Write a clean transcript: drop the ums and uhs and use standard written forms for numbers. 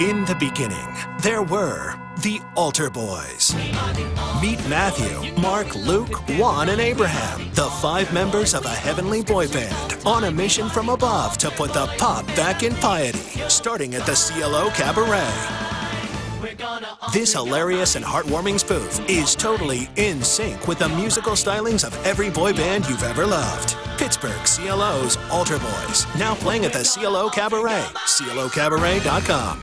In the beginning, there were the Altar Boyz. Meet Matthew, Mark, Luke, Juan, and Abraham, the 5 members of a heavenly boy band on a mission from above to put the pop back in piety, starting at the CLO Cabaret. This hilarious and heartwarming spoof is totally in sync with the musical stylings of every boy band you've ever loved. Pittsburgh CLO's Altar Boyz, now playing at the CLO Cabaret, clocabaret.com.